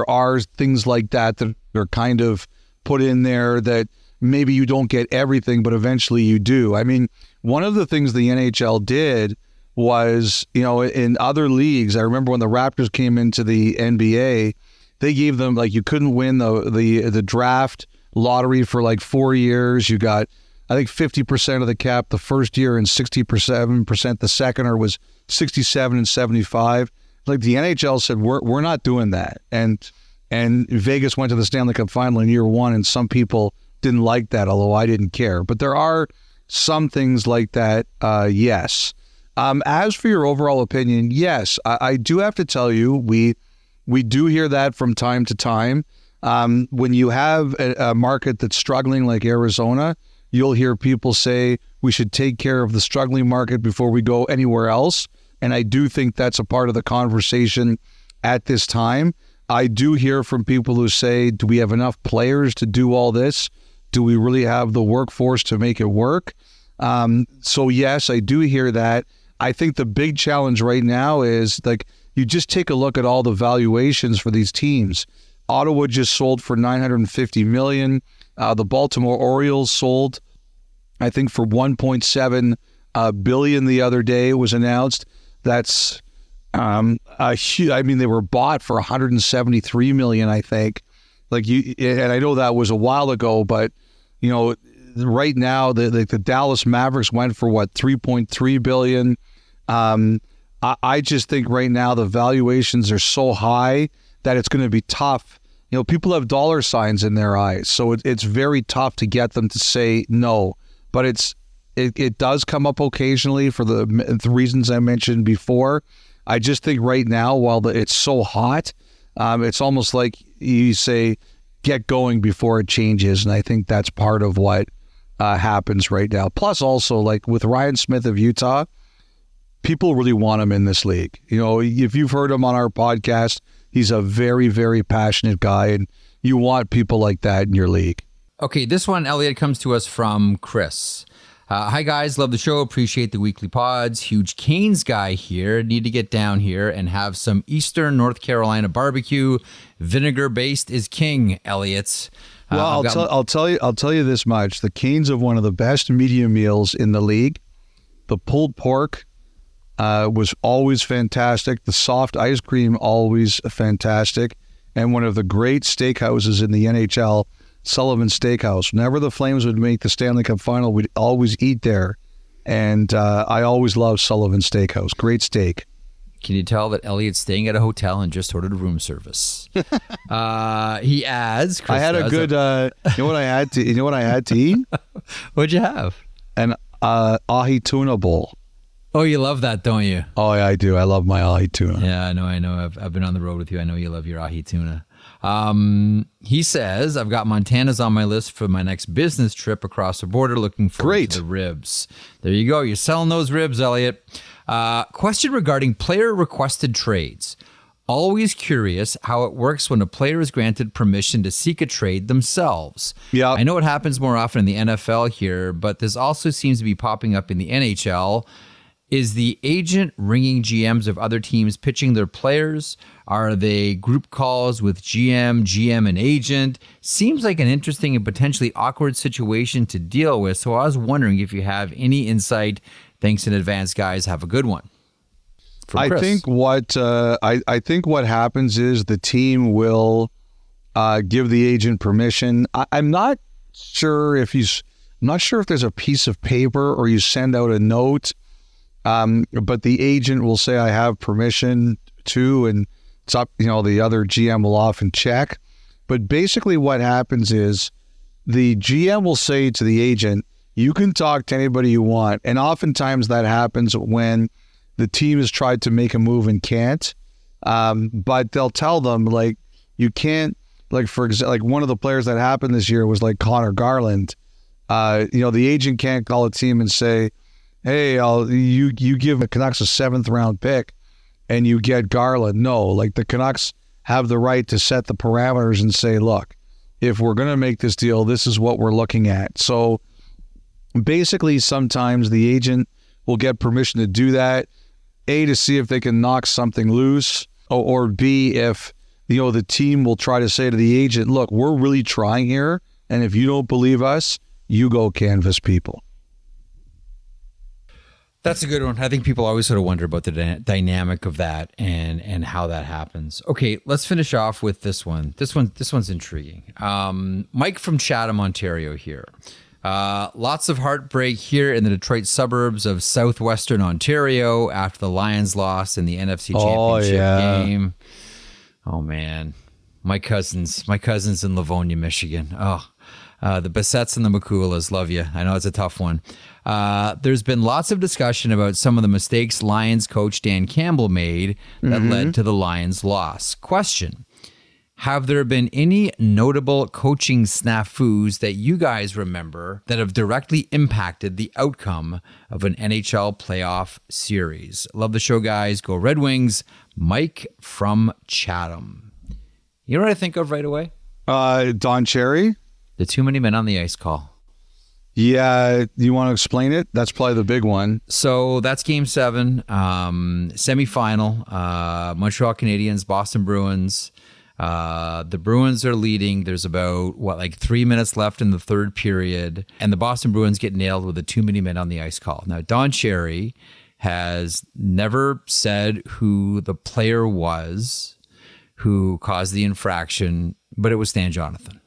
are things like that that are kind of put in there that maybe you don't get everything, but eventually you do. I mean, one of the things the NHL did was, in other leagues, I remember when the Raptors came into the NBA, they gave them you couldn't win the draft lottery for 4 years. You got, I think, 50% of the cap the first year and 67% the second, or was 67 and 75. The NHL said, we're not doing that. And Vegas went to the Stanley Cup final in year one, and some people didn't like that, although I didn't care. But there are some things like that, yes. As for your overall opinion, yes, I do have to tell you, we do hear that from time to time. When you have a market that's struggling like Arizona, you'll hear people say we should take care of the struggling market before we go anywhere else. And I do think that's a part of the conversation at this time. I do hear from people who say, do we have enough players to do all this? Do we really have the workforce to make it work? So yes, I do hear that. I think the big challenge right now is you just take a look at all the valuations for these teams. Ottawa just sold for $950 million. The Baltimore Orioles sold, I think, for $1.7 billion the other day. It was announced. That's they were bought for $173 million, I think. And I know that was a while ago, but right now the Dallas Mavericks went for what, $3.3 billion. I just think right now the valuations are so high that it's going to be tough. People have dollar signs in their eyes, so it's very tough to get them to say no. But it does come up occasionally for the reasons I mentioned before. I just think right now, while it's so hot, it's almost like you say, get going before it changes. And I think that's part of what happens right now. Plus also, with Ryan Smith of Utah, people really want him in this league. If you've heard him on our podcast, he's a very, very passionate guy, and you want people like that in your league. Okay, this one, Elliotte, comes to us from Chris. Hi, guys. Love the show. Appreciate the weekly pods. Huge Canes guy here. Need to get down here and have some Eastern North Carolina barbecue. Vinegar-based is king, Elliotte. Well, I'll tell you this much. The Canes have one of the best media meals in the league. The pulled pork was always fantastic. The soft ice cream, always fantastic. And one of the great steakhouses in the NHL, Sullivan Steakhouse. Whenever the Flames would make the Stanley Cup final, we'd always eat there. And I always loved Sullivan Steakhouse. Great steak. Can you tell that Elliot's staying at a hotel and just ordered room service? He adds, Chris, I had a good, you know what I had to eat? What'd you have? An ahi tuna bowl. Oh, you love that, don't you? Oh, yeah, I do. I love my ahi tuna. Yeah, I know. I've been on the road with you. I know you love your ahi tuna. He says, I've got Montana's on my list for my next business trip across the border. Looking forward to the ribs. There you go. You're selling those ribs, Elliot. Question regarding player-requested trades. Always curious how it works when a player is granted permission to seek a trade themselves. Yeah, I know it happens more often in the NFL here, but this also seems to be popping up in the NHL. Is the agent ringing GMs of other teams pitching their players? Are they group calls with GM and agent? Seems like an interesting and potentially awkward situation to deal with. So I was wondering if you have any insight. Thanks in advance, guys. Have a good one. I think what happens is the team will give the agent permission. I'm not sure if there's a piece of paper or you send out a note. But the agent will say, I have permission to, and it's up, the other GM will often check. But basically what happens is the GM will say to the agent, you can talk to anybody you want. And oftentimes that happens when the team has tried to make a move and can't. But they'll tell them, you can't, for example, one of the players that happened this year was Connor Garland. The agent can't call a team and say, hey, you give the Canucks a 7th-round pick and you get Garland. No, the Canucks have the right to set the parameters and say, look, if we're going to make this deal, this is what we're looking at. So basically sometimes the agent will get permission to do that, A, to see if they can knock something loose, or B, if the team will try to say to the agent, look, we're really trying here, and if you don't believe us, you go canvas people. That's a good one. I think people always sort of wonder about the dynamic of that and how that happens. Okay, let's finish off with this one. This one's intriguing. Mike from Chatham, Ontario here. Lots of heartbreak here in the Detroit suburbs of southwestern Ontario after the Lions lost in the NFC Championship game. Oh man, my cousins in Livonia, Michigan. Oh. The Bassettes and the McCoulas, love you. I know it's a tough one. There's been lots of discussion about some of the mistakes Lions coach Dan Campbell made that led to the Lions' loss. Question, have there been any notable coaching snafus that you guys remember that have directly impacted the outcome of an NHL playoff series? Love the show, guys. Go Red Wings. Mike from Chatham. You know what I think of right away? Don Cherry. The too many men on the ice call. Yeah, you want to explain it? That's probably the big one. So that's Game 7, semifinal. Montreal Canadiens, Boston Bruins. The Bruins are leading. There's about 3 minutes left in the third period, and the Boston Bruins get nailed with the too many men on the ice call. Now Don Cherry has never said who the player was who caused the infraction, but it was Stan Jonathan.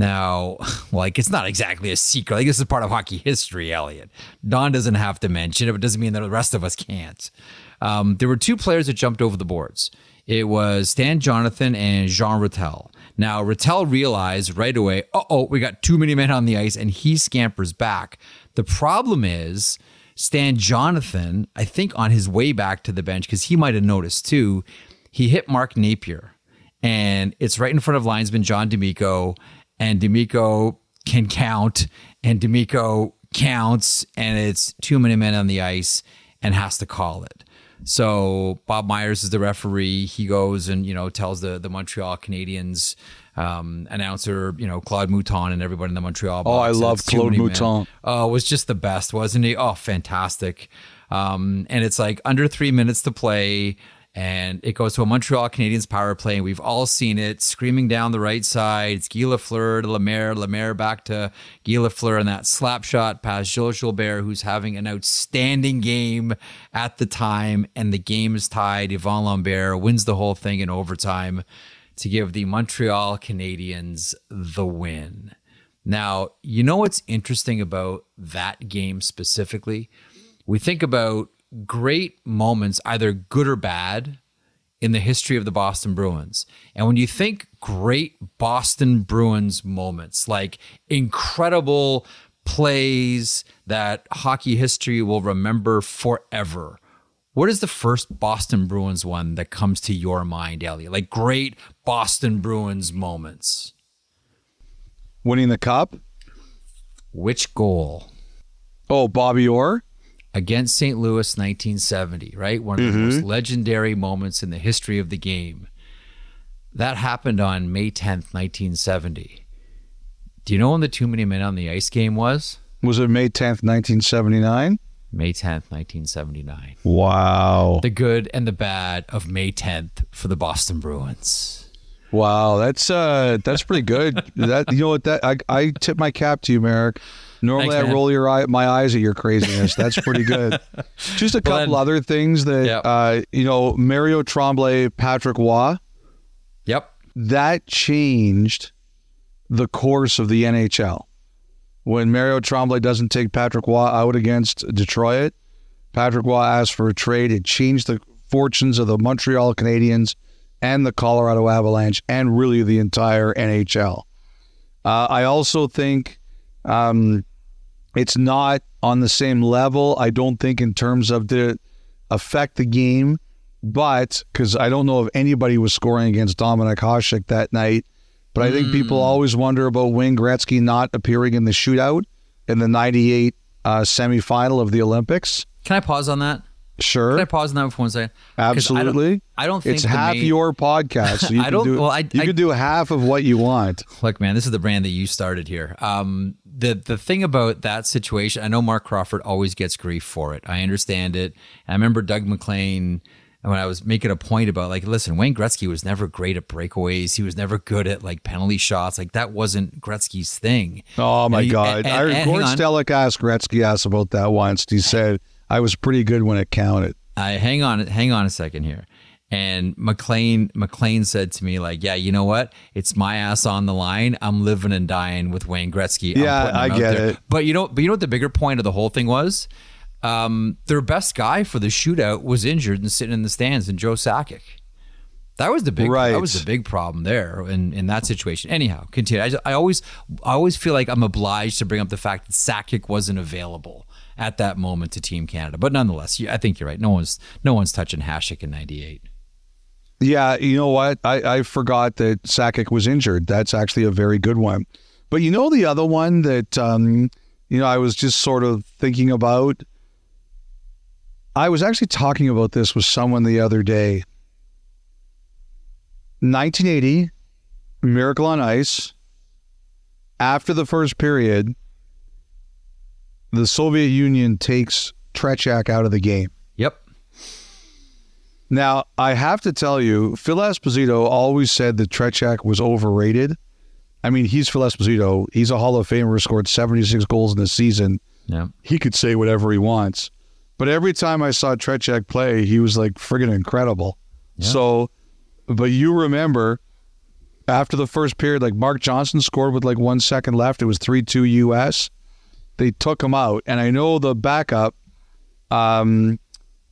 Now, it's not exactly a secret. This is part of hockey history, Elliot. Don doesn't have to mention it, but it doesn't mean that the rest of us can't. There were two players that jumped over the boards. It was Stan Jonathan and Jean Ratelle. Now, Ratelle realized right away, we got too many men on the ice, and he scampers back. The problem is Stan Jonathan, I think on his way back to the bench, because he might have noticed too, he hit Mark Napier. And it's right in front of linesman John DeMicco. And DeMicco can count, and DeMicco counts, and it's too many men on the ice and has to call it. So Bob Myers is the referee. He goes and, tells the Montreal Canadiens announcer, Claude Mouton and everybody in the Montreal box. Oh, I love Claude Mouton. Oh, it was just the best, wasn't he? Oh, fantastic. And it's under 3 minutes to play. And it goes to a Montreal Canadiens power play, and we've all seen it, screaming down the right side. It's Guy Lafleur to Lemaire back to Guy Lafleur, and that slap shot past Gilles Gilbert, who's having an outstanding game at the time, and the game is tied. Yvon Lambert wins the whole thing in overtime to give the Montreal Canadiens the win. Now, you know what's interesting about that game specifically? We think about great moments, either good or bad, in the history of the Boston Bruins. And when you think great Boston Bruins moments, like incredible plays that hockey history will remember forever, What is the first Boston Bruins one that comes to your mind, Elliot? Like great Boston Bruins moments. Winning the cup. Which goal? Oh, Bobby Orr. Against St. Louis, 1970, right? One of the most legendary moments in the history of the game. That happened on May 10th, 1970. Do you know when the Too Many Men on the Ice game was? Was it May 10th, 1979? May 10th, 1979. Wow. The good and the bad of May 10th for the Boston Bruins. Wow, that's pretty good. That you know what, that I tip my cap to you, Merrick. Normally I roll my eyes at your craziness. That's pretty good. Just a couple other things that you know, Mario Tremblay, Patrick Roy. Yep. That changed the course of the NHL. When Mario Tremblay doesn't take Patrick Roy out against Detroit, Patrick Roy asked for a trade. It changed the fortunes of the Montreal Canadiens and the Colorado Avalanche and really the entire NHL. I also think it's not on the same level, I don't think, in terms of the affect the game, but because I don't know if anybody was scoring against Dominik Hasek that night, but I think people always wonder about Wayne Gretzky not appearing in the shootout in the 98 semifinal of the Olympics. Can I pause on that? Sure. Can I pause on that for one second? Absolutely. I don't think it's half your podcast. So you can do half of what you want. Look, man, this is the brand that you started here. The thing about that situation, I know Mark Crawford always gets grief for it. I understand it. And I remember Doug McLean, when I was making a point about, like, listen, Wayne Gretzky was never great at breakaways. He was never good at, like, penalty shots. Like, that wasn't Gretzky's thing. Oh, my God. Gord Stellick asked Gretzky about that once. He said, I was pretty good when it counted. Hang on a second here. And McLean said to me, like, yeah, you know what? It's my ass on the line. I'm living and dying with Wayne Gretzky. Yeah, I get it. But you know what the bigger point of the whole thing was? Their best guy for the shootout was injured and sitting in the stands, and Joe Sakic. That was the big problem there in that situation. Anyhow, continue. I always feel like I'm obliged to bring up the fact that Sakic wasn't available at that moment to Team Canada. But nonetheless, I think you're right. No one's touching Hasek in 98. Yeah, you know what? I forgot that Sakic was injured. That's actually a very good one. But you know the other one that, you know, I was just sort of thinking about? I was actually talking about this with someone the other day. 1980, Miracle on Ice. After the first period, the Soviet Union takes Tretiak out of the game. Yep. Now, I have to tell you, Phil Esposito always said that Tretiak was overrated. I mean, he's Phil Esposito. He's a Hall of Famer, scored 76 goals in a season. Yeah. He could say whatever he wants. But every time I saw Tretiak play, he was, like, friggin' incredible. Yeah. So, but you remember, after the first period, like, Mark Johnson scored with, like, 1 second left. It was 3-2 U.S., they took him out, and I know the backup, what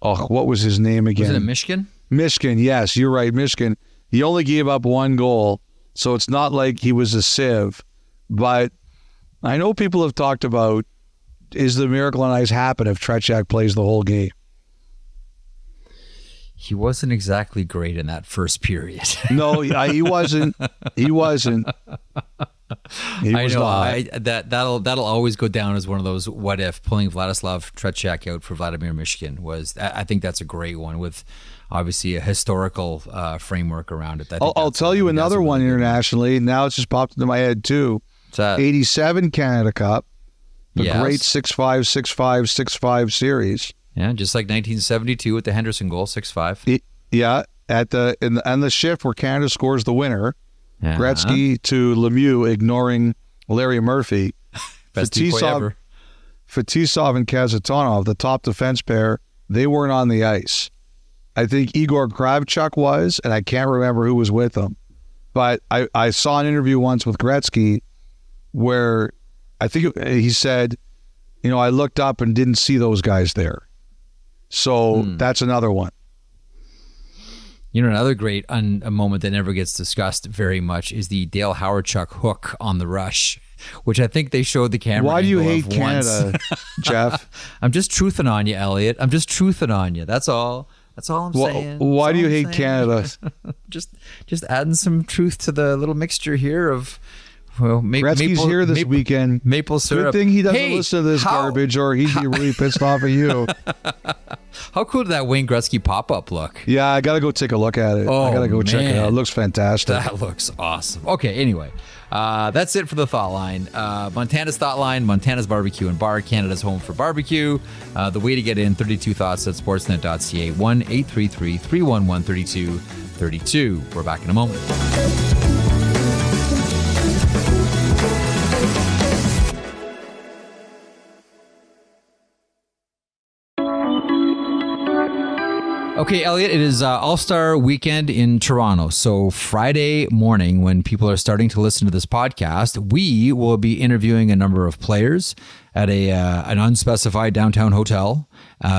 was his name again? Was it Mishkin? Mishkin, yes, you're right, Mishkin. He only gave up one goal, so it's not like he was a sieve. But I know people have talked about, is the Miracle on Ice happen if Tretiak plays the whole game? He wasn't exactly great in that first period. No, he wasn't. He wasn't. I know that'll always go down as one of those what if. Pulling Vladislav Tretiak out for Vladimir Mishkin was, I think that's a great one with obviously a historical framework around it. I'll tell you another one internationally. Now it's just popped into my head too. It's 87 Canada Cup, the great 6-5, 6-5, 6-5 series. Yeah, just like 1972 with the Henderson goal, 6-5. Yeah, at the on the shift where Canada scores the winner. Yeah. Gretzky to Lemieux, ignoring Larry Murphy. Best decoy ever. Fetisov and Kazatonov, the top defense pair, they weren't on the ice. I think Igor Kravchuk was, and I can't remember who was with him. But I saw an interview once with Gretzky where I think he said, you know, I looked up and didn't see those guys there. So that's another one. You know, another great moment that never gets discussed very much is the Dale Howard-Chuck hook on the rush. which I think they showed the camera. Why do you hate Canada, Jeff? I'm just truthing on you, Elliotte. I'm just truthing on you. That's all. That's all I'm saying. Why do you hate Canada? Just adding some truth to the little mixture here of, well, Gretzky's here this weekend. Maple syrup. Good thing he doesn't listen to this garbage, or he'd be really pissed off at you. How cool did that Wayne Gretzky pop-up look? Yeah, I got to go take a look at it. Oh, I got to go check it out. It looks fantastic. That looks awesome. Okay, anyway. That's it for the Thought Line. Montana's Thought Line, Montana's Barbecue and Bar, Canada's home for barbecue. The way to get in, 32 thoughts at sportsnet.ca, 1-833-311-3232. We're back in a moment. Okay, Elliotte, it is All-Star Weekend in Toronto. So Friday morning, when people are starting to listen to this podcast, we will be interviewing a number of players at an unspecified downtown hotel.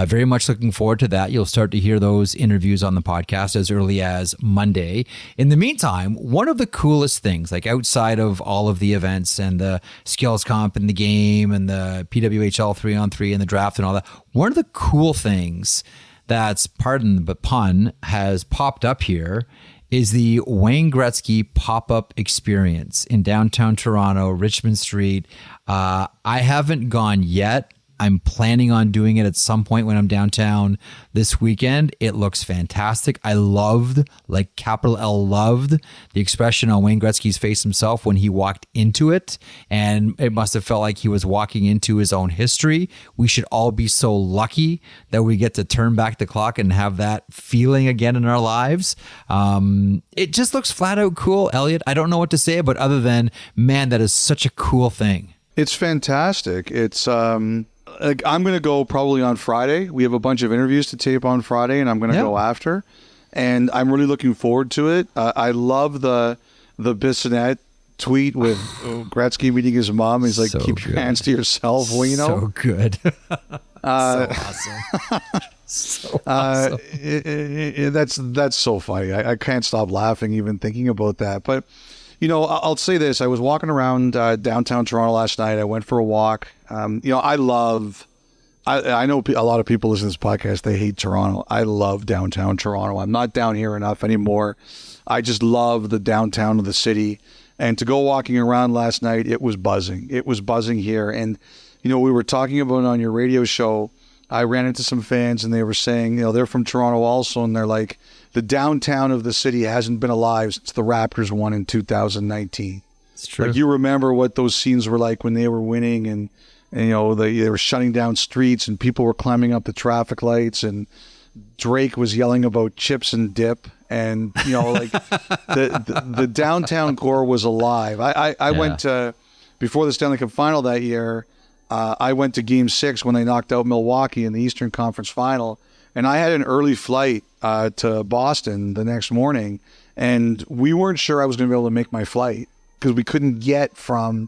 Very much looking forward to that. You'll start to hear those interviews on the podcast as early as Monday. In the meantime, one of the coolest things, like outside of all of the events and the skills comp and the game and the PWHL 3-on-3 and the draft and all that, one of the cool things that's, pardon the pun, has popped up here is the Wayne Gretzky pop-up experience in downtown Toronto, Richmond Street. I haven't gone yet. I'm planning on doing it at some point when I'm downtown this weekend. It looks fantastic. I loved, like capital L loved, the expression on Wayne Gretzky's face himself when he walked into it. And it must have felt like he was walking into his own history. We should all be so lucky that we get to turn back the clock and have that feeling again in our lives. It just looks flat out cool, Elliotte. I don't know what to say, but other than, man, that is such a cool thing. It's fantastic. It's, I'm going to go probably on Friday. We have a bunch of interviews to tape on Friday, and I'm going to go after. And I'm really looking forward to it. I love the Bissonnette tweet with Gretzky meeting his mom. He's like, so keep your hands to yourself, Wayno. So good. So awesome. So awesome. That's so funny. I can't stop laughing even thinking about that. But, you know, I'll say this. I was walking around downtown Toronto last night. I went for a walk. You know, I know a lot of people listen to this podcast. They hate Toronto. I love downtown Toronto. I'm not down here enough anymore. I just love the downtown of the city. And to go walking around last night, it was buzzing. It was buzzing here. And, you know, we were talking about it on your radio show. I ran into some fans and they were saying, you know, they're from Toronto also. And they're like, the downtown of the city hasn't been alive since the Raptors won in 2019. It's true. Like, you remember what those scenes were like when they were winning, and you know, they were shutting down streets and people were climbing up the traffic lights and Drake was yelling about chips and dip. And, you know, like the downtown core was alive. I went to, before the Stanley Cup final that year, I went to Game 6 when they knocked out Milwaukee in the Eastern Conference final. And I had an early flight to Boston the next morning, and we weren't sure I was going to be able to make my flight because we couldn't get from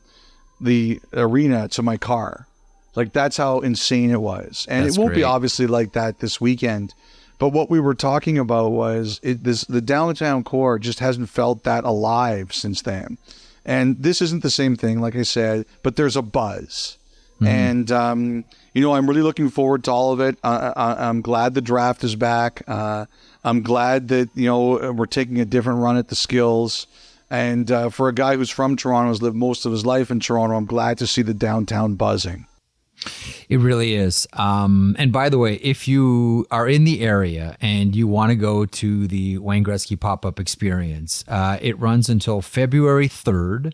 the arena to my car. Like, that's how insane it was. And that's it won't be obviously like that this weekend. But what we were talking about was the downtown core just hasn't felt that alive since then. And this isn't the same thing, like I said, but there's a buzz. Mm-hmm. And, you know, I'm really looking forward to all of it. I'm glad the draft is back. I'm glad that, you know, we're taking a different run at the skills. And for a guy who's from Toronto, who's lived most of his life in Toronto, I'm glad to see the downtown buzzing. It really is. And by the way, if you are in the area and you want to go to the Wayne Gretzky pop-up experience, it runs until February 3rd.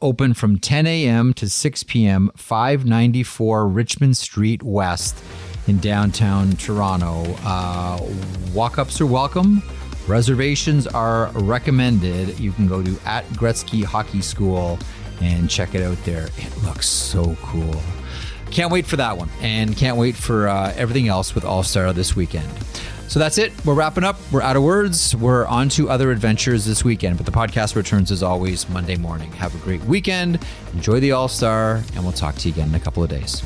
Open from 10 a.m. to 6 p.m., 594 Richmond Street West in downtown Toronto. Walk-ups are welcome. Reservations are recommended. You can go to @GretzkyHockeySchool and check it out there. It looks so cool. Can't wait for that one, and can't wait for everything else with All-Star this weekend. So that's it. We're wrapping up. We're out of words. We're on to other adventures this weekend, but the podcast returns as always Monday morning. Have a great weekend. Enjoy the All-Star, and we'll talk to you again in a couple of days.